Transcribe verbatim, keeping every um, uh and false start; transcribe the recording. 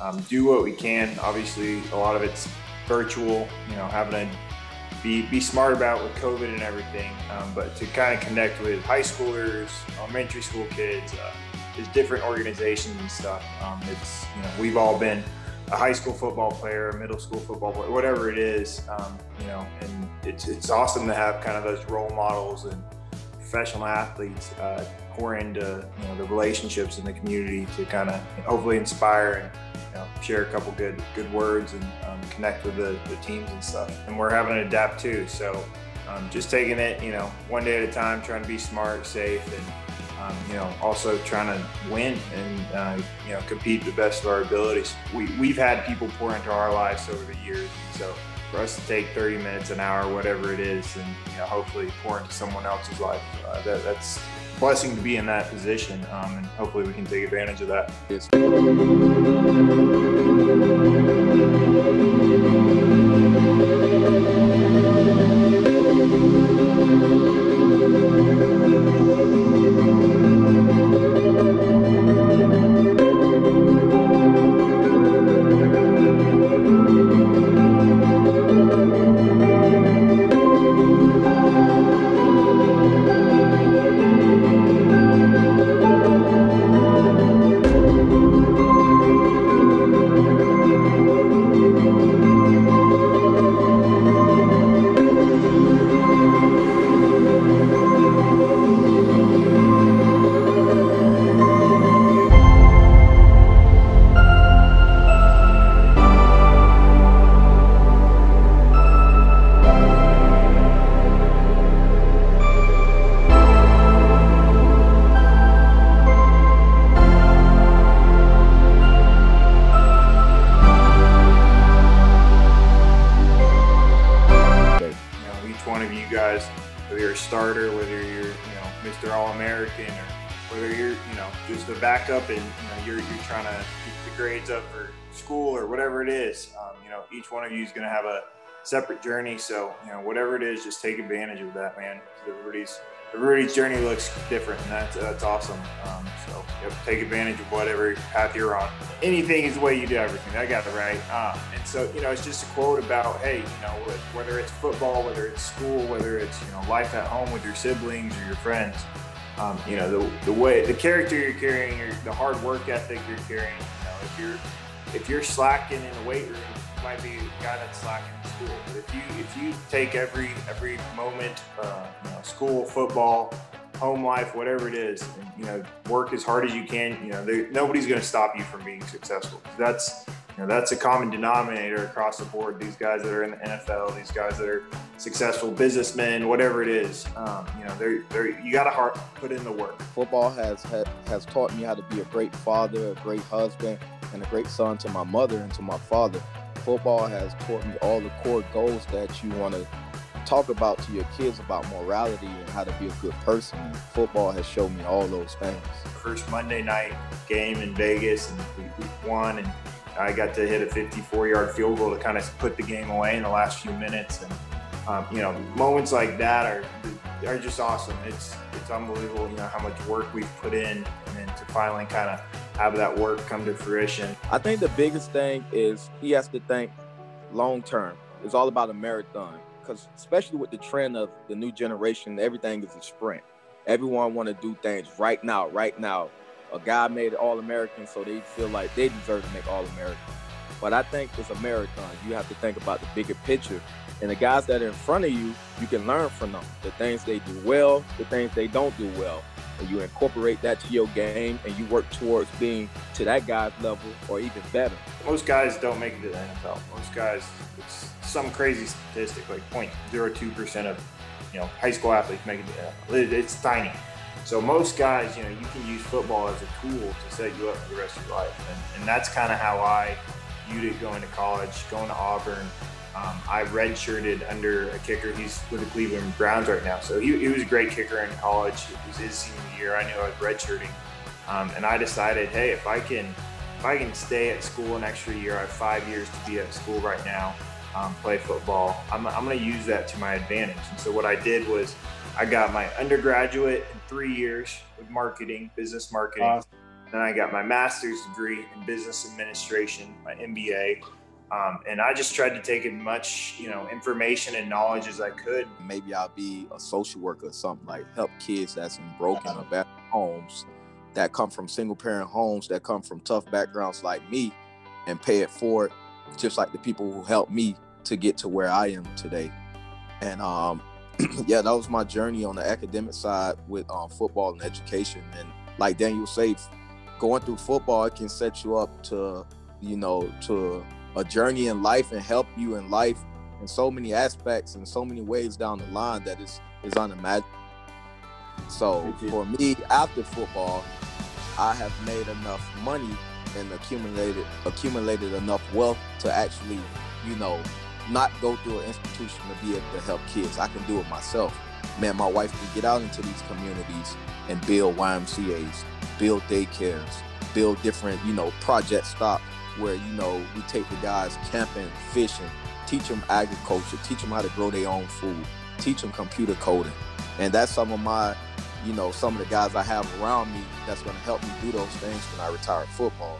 um, do what we can. Obviously, a lot of it's virtual, you know, having to be, be smart about with COVID and everything, um, but to kind of connect with high schoolers, elementary school kids, uh, there's different organizations and stuff. Um, it's, you know, we've all been a high school football player, a middle school football player, whatever it is, um, you know, and it's, it's awesome to have kind of those role models and professional athletes uh, pour into, you know, the relationships in the community to kind of hopefully inspire and, you know, share a couple good good words and um, connect with the, the teams and stuff. And we're having to adapt too, so um, just taking it, you know, one day at a time, trying to be smart, safe, and Um, you know, also trying to win and, uh, you know, compete the best of our abilities. We, we've had people pour into our lives over the years. So for us to take thirty minutes, an hour, whatever it is, and, you know, hopefully pour into someone else's life, uh, that, that's a blessing to be in that position. Um, and hopefully we can take advantage of that. Whether you're a starter, whether you're, you know, Mister All-American, or whether you're, you know, just a backup and, you know, you're, you're trying to keep the grades up for school or whatever it is, um, you know, each one of you is going to have a separate journey. So, you know, whatever it is, just take advantage of that, man. Everybody's, everybody's journey looks different, and that's, that's awesome. Um, so you have to take advantage of whatever path you're on. Anything is the way you do everything. I got it right. Um, and so, you know, it's just a quote about, hey, you know, whether it's football, whether it's school, whether it's, you know, life at home with your siblings or your friends, um, you know, the, the way, the character you're carrying, your, the hard work ethic you're carrying, you know, if you're, if you're slacking in the weight room, you might be a guy that's slacking in school. But if you if you take every every moment, uh, you know, school, football, home life, whatever it is, and, you know, work as hard as you can. You know, they, nobody's going to stop you from being successful. That's, you know, that's a common denominator across the board. These guys that are in the N F L, these guys that are successful businessmen, whatever it is, um, you know, they're, they're, you got to hard put in the work. Football has has taught me how to be a great father, a great husband, and a great son to my mother and to my father. Football has taught me all the core goals that you want to talk about to your kids about morality and how to be a good person. Football has shown me all those things. First Monday night game in Vegas, and we, we won, and I got to hit a fifty-four yard field goal to kind of put the game away in the last few minutes. And, um, you know, moments like that are are just awesome. It's, it's unbelievable, you know, how much work we've put in, and then to finally kind of have that work come to fruition. I think the biggest thing is he has to think long term. It's all about a marathon, because especially with the trend of the new generation, everything is a sprint. Everyone want to do things right now, right now. A guy made All-American, so they feel like they deserve to make All-American. But I think it's a marathon. You have to think about the bigger picture. And the guys that are in front of you, you can learn from them. The things they do well, the things they don't do well. And you incorporate that to your game, and you work towards being to that guy's level or even better. Most guys don't make it to the N F L. Most guys, it's some crazy statistic, like zero point zero two percent of, you know, high school athletes make it to the N F L. It's tiny. So most guys, you know, you can use football as a tool to set you up for the rest of your life. And, and that's kind of how I viewed it going to college, going to Auburn. Um, I redshirted under a kicker. He's with the Cleveland Browns right now. So he, he was a great kicker in college. It was his senior year. I knew I was redshirting. Um, and I decided, hey, if I can if I can stay at school an extra year, I have five years to be at school right now, um, play football, I'm, I'm going to use that to my advantage. And so what I did was I got my undergraduate in three years with marketing, business marketing. Awesome. Then I got my master's degree in business administration, my M B A. Um, and I just tried to take as much, you know, information and knowledge as I could. Maybe I'll be a social worker or something, like help kids that's in broken or bad homes, that come from single parent homes, that come from tough backgrounds like me, and pay it forward, just like the people who helped me to get to where I am today. And um, yeah, that was my journey on the academic side with um, football and education. And like Daniel said, going through football, it can set you up to, you know, to a journey in life and help you in life in so many aspects and so many ways down the line that is is unimaginable. So for me, after football, I have made enough money and accumulated accumulated enough wealth to actually, you know, not go through an institution to be able to help kids. I can do it myself. Man, my wife can get out into these communities and build Y M C As, build daycares, build different, you know, project stops where, you know, we take the guys camping, fishing, teach them agriculture, teach them how to grow their own food, teach them computer coding. And that's some of my, you know, some of the guys I have around me that's going to help me do those things when I retire football.